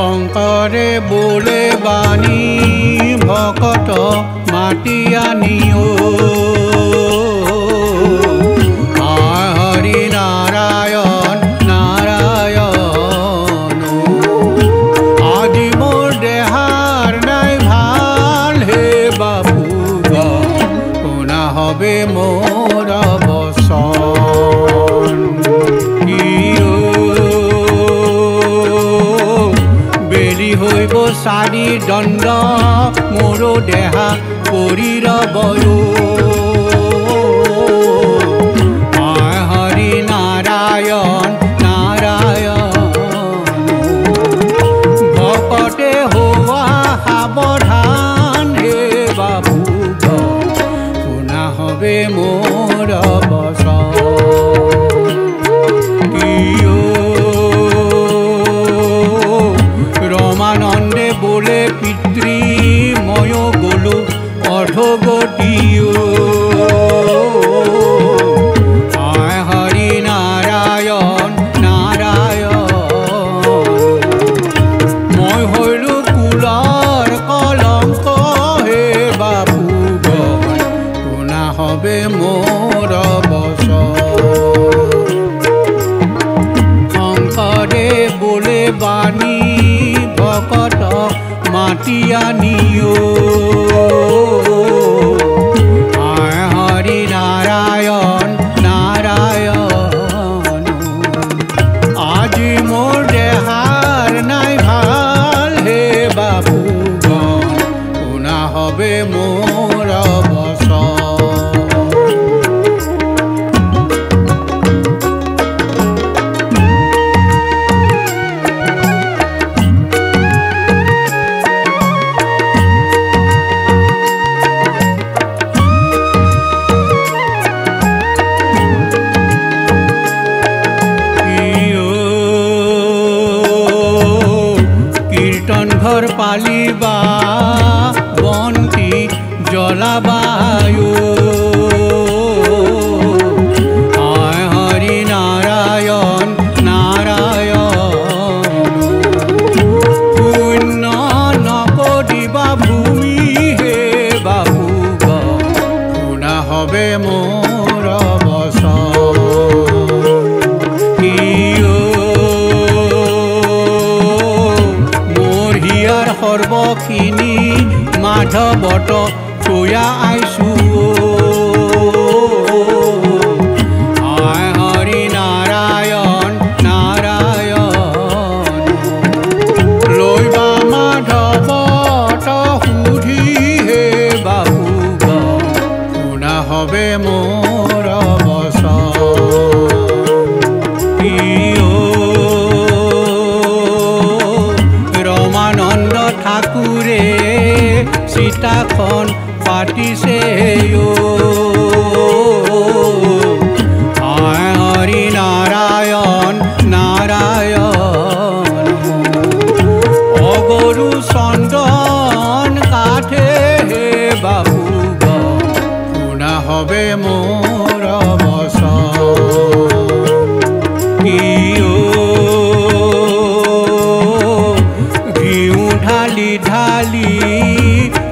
शंकरे बोले बानी भकत माटी आनिओ हरि नारायण नारायण आदि मोर देहार नाई भाल हे बापू गुना हबे मोर सारी दंड मोर देहा परि रबयो हरि नारायण नारायण भकते होवा सावधान हे बाबू पुना हबे मोर पितृ मय गलो अधोगतियो हरि नारायण नारायण मैं हलो कुलर कलंक हे बाबू गुना हबे मोर बस शंकरे बोले बानी भकत माटी आनिओ हरि नारायण नारायण आजि मोर देहार नाई भाल हे बाबू गुना हबे मोर बस। घर पालिबा बंती जलाबायो हरि नारायण नारायण पुण्य नकरिबा भूमि हे बाबू गुना हबे मोर बस। सर्वखिनि माधवत थया आइसु हरि नारायण नारायण लैबा माधवत सुधि हे बाबू गुना हबे मोर बस। ठाकुरे सीताखन पाटिसे हरि नारायण नारायण अगरु चंदन काठे हे बाबू गुना हबे मोर बस। ढाली ढाली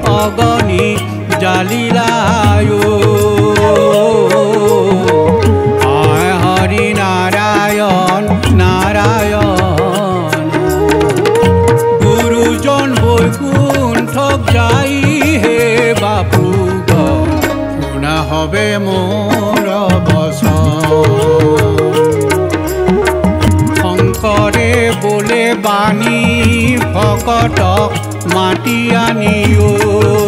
अगनी जालिलायो हरि नारायण नारायण गुरुजन बैकुंठ जाई हे बापू गुना हबे मोर बस। शंकरे बोले बानी भकत माटी आनिओ।